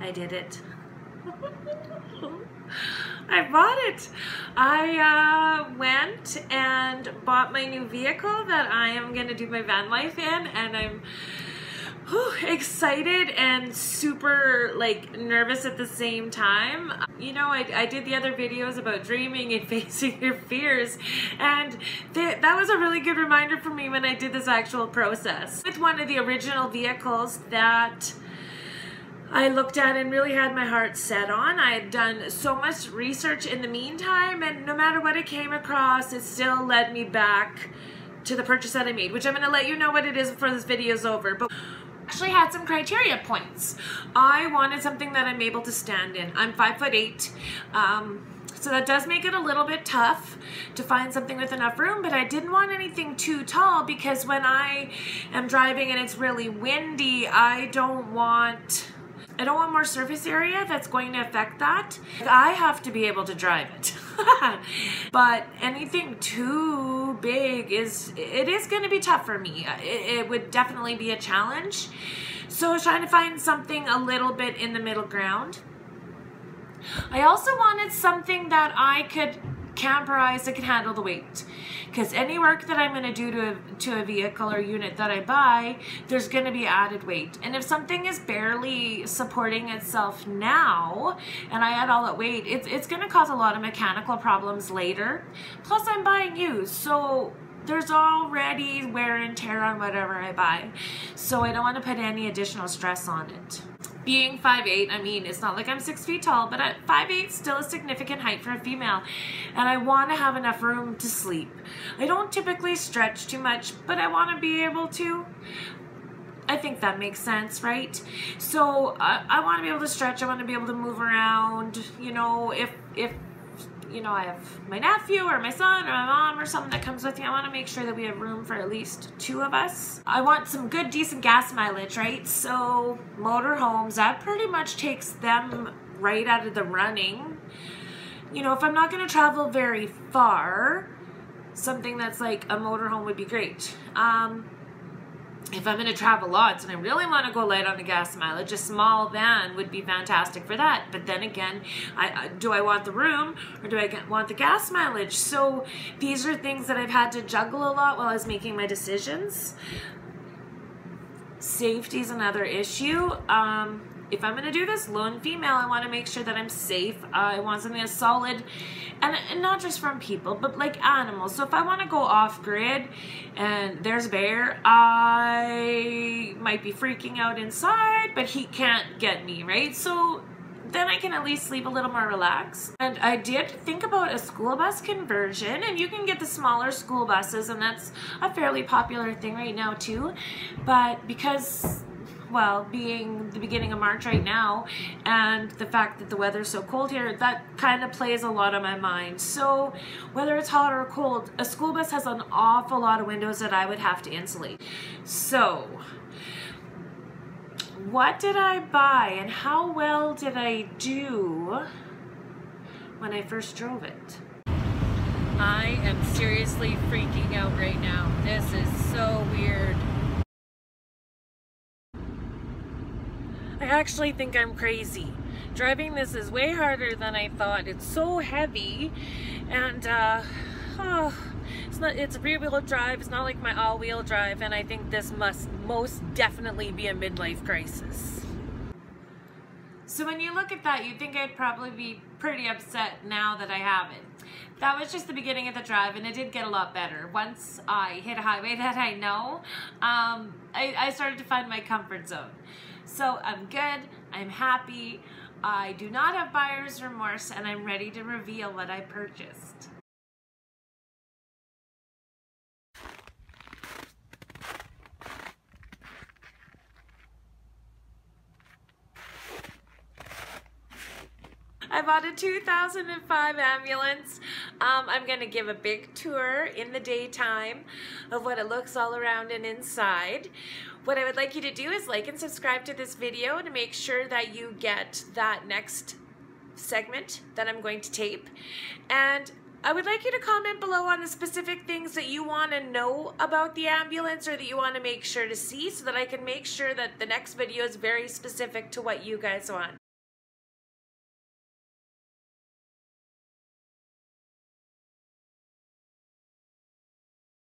I did it. I bought it. I went and bought my new vehicle that I am going to do my van life in, and I'm excited and super like nervous at the same time. You know, I did the other videos about dreaming and facing your fears, and that was a really good reminder for me when I did this actual process. With one of the original vehicles that I looked at and really had my heart set on. I had done so much research in the meantime, and no matter what I came across, it still led me back to the purchase that I made, which I'm gonna let you know what it is before this video is over. But actually had some criteria points. I wanted something that I'm able to stand in. I'm 5'8", so that does make it a little bit tough to find something with enough room, but I didn't want anything too tall because when I am driving and it's really windy, I don't want more surface area that's going to affect that. I have to be able to drive it. But anything too big is going to be tough for me. It would definitely be a challenge. So I was trying to find something a little bit in the middle ground. I also wanted something that I could camperize, that could handle the weight. Because any work that I'm going to do to a vehicle or unit that I buy, there's going to be added weight. And if something is barely supporting itself now, and I add all that weight, it's going to cause a lot of mechanical problems later. Plus, I'm buying used, so there's already wear and tear on whatever I buy. So I don't want to put any additional stress on it. Being 5'8", I mean, it's not like I'm 6 feet tall, but at 5'8", still a significant height for a female, and I want to have enough room to sleep. I don't typically stretch too much, but I want to be able to. I think that makes sense, right? So I want to be able to stretch. I want to be able to move around. You know, if you know, I have my nephew or my son or my mom or something that comes with me, I want to make sure that we have room for at least two of us. I want some good, decent gas mileage, right? So motorhomes, that pretty much takes them right out of the running. You know, if I'm not going to travel very far, something that's like a motorhome would be great. If I'm going to travel lots and I really want to go light on the gas mileage, a small van would be fantastic for that. But then again, do I want the room or do I want the gas mileage? So these are things that I've had to juggle a lot while I was making my decisions. Safety is another issue. If I'm going to do this lone female, I want to make sure that I'm safe. I want something that's solid, and not just from people, but like animals. So if I want to go off grid and there's a bear, I might be freaking out inside, but he can't get me, right? So then I can at least sleep a little more relaxed. And I did think about a school bus conversion, and you can get the smaller school buses, and that's a fairly popular thing right now too. But because, well, being the beginning of March right now and the fact that the weather's so cold here, that kind of plays a lot on my mind. So whether it's hot or cold, a school bus has an awful lot of windows that I would have to insulate. So what did I buy and how well did I do when I first drove it? I am seriously freaking out right now. This is so weird. I actually think I'm crazy. Driving this is way harder than I thought. It's so heavy, and it's a rear-wheel drive. It's not like my all-wheel drive, and I think this must most definitely be a midlife crisis. So when you look at that, you'd think I'd probably be pretty upset now that I have it. That was just the beginning of the drive, and it did get a lot better. Once I hit a highway that I know, I started to find my comfort zone. So I'm good, I'm happy, I do not have buyer's remorse, and I'm ready to reveal what I purchased. I bought a 2005 ambulance. I'm going to give a big tour in the daytime of what it looks all around and inside. What I would like you to do is like and subscribe to this video to make sure that you get that next segment that I'm going to tape. And I would like you to comment below on the specific things that you want to know about the ambulance or that you want to make sure to see so that I can make sure that the next video is very specific to what you guys want.